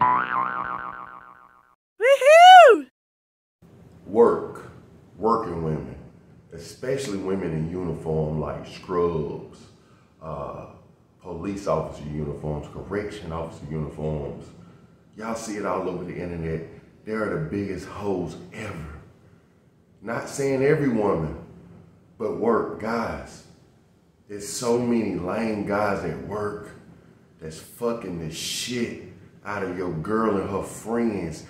Woohoo! Work. Working women. Especially women in uniform like scrubs, police officer uniforms, correction officer uniforms. Y'all see it all over the internet. They're the biggest hoes ever. Not saying every woman, but work guys. There's so many lame guys at work that's fucking the shit out of your girl and her friends.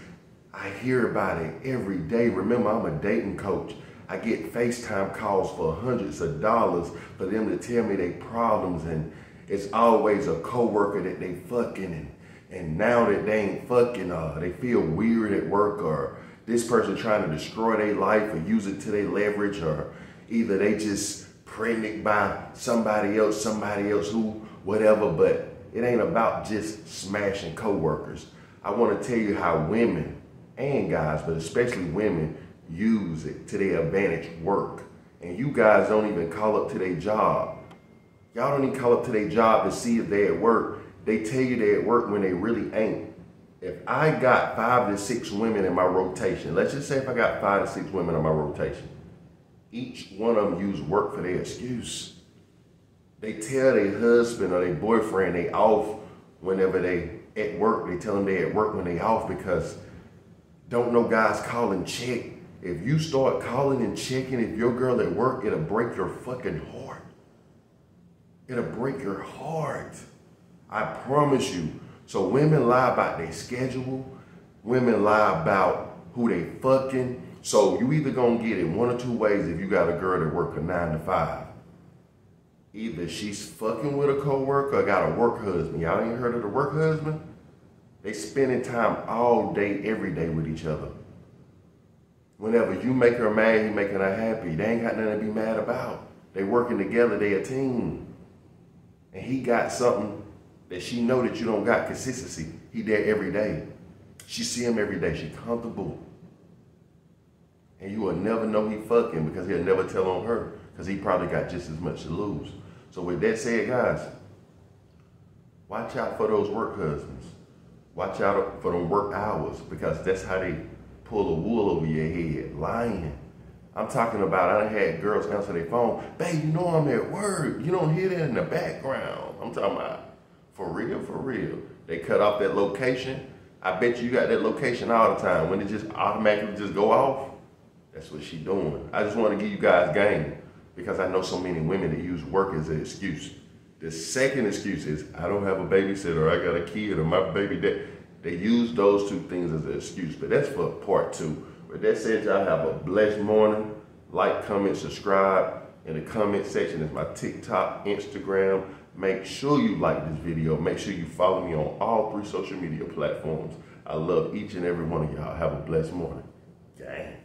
I hear about it every day. Remember, I'm a dating coach. I get FaceTime calls for hundreds of dollars for them to tell me their problems, and it's always a coworker that they fucking, and now that they ain't fucking, they feel weird at work, or this person trying to destroy their life or use it to their leverage, or either they just pregnant by somebody else who, whatever, but it ain't about just smashing coworkers. I want to tell you how women and guys, but especially women, use it to their advantage work. And you guys don't even call up to their job. Y'all don't even call up to their job to see if they're at work. They tell you they're at work when they really ain't. If I got 5 to 6 women in my rotation, let's just say if I got 5 to 6 women in my rotation, each one of them use work for their excuse. They tell their husband or their boyfriend they off whenever they at work. They tell them they at work when they off because don't no guys call and check. If you start calling and checking if your girl at work, it'll break your fucking heart. It'll break your heart. I promise you. So women lie about their schedule. Women lie about who they fucking. So you either gonna get it one or two ways if you got a girl that work a 9 to 5. Either she's fucking with a coworker or got a work husband. Y'all ain't heard of the work husband? They spending time all day, every day with each other. Whenever you make her mad, you making her happy. They ain't got nothing to be mad about. They working together, they a team. And he got something that she know that you don't got, consistency. He there every day. She see him every day, she comfortable. And you will never know he fucking because he'll never tell on her, because he probably got just as much to lose. So with that said, guys, watch out for those work husbands. Watch out for them work hours, because that's how they pull the wool over your head, lying. I'm talking about, I done had girls answer their phone, babe, you know I'm at work. You don't hear that in the background. I'm talking about, for real, for real. They cut off that location. I bet you got that location all the time. When it just automatically just go off, that's what she doing. I just want to give you guys game, because I know so many women that use work as an excuse. The second excuse is, I don't have a babysitter, or I got a kid, or my baby dad. They use those two things as an excuse, but that's for part 2. With that said, y'all have a blessed morning. Like, comment, subscribe. In the comment section is my TikTok, Instagram. Make sure you like this video. Make sure you follow me on all 3 social media platforms. I love each and every one of y'all. Have a blessed morning. Gang.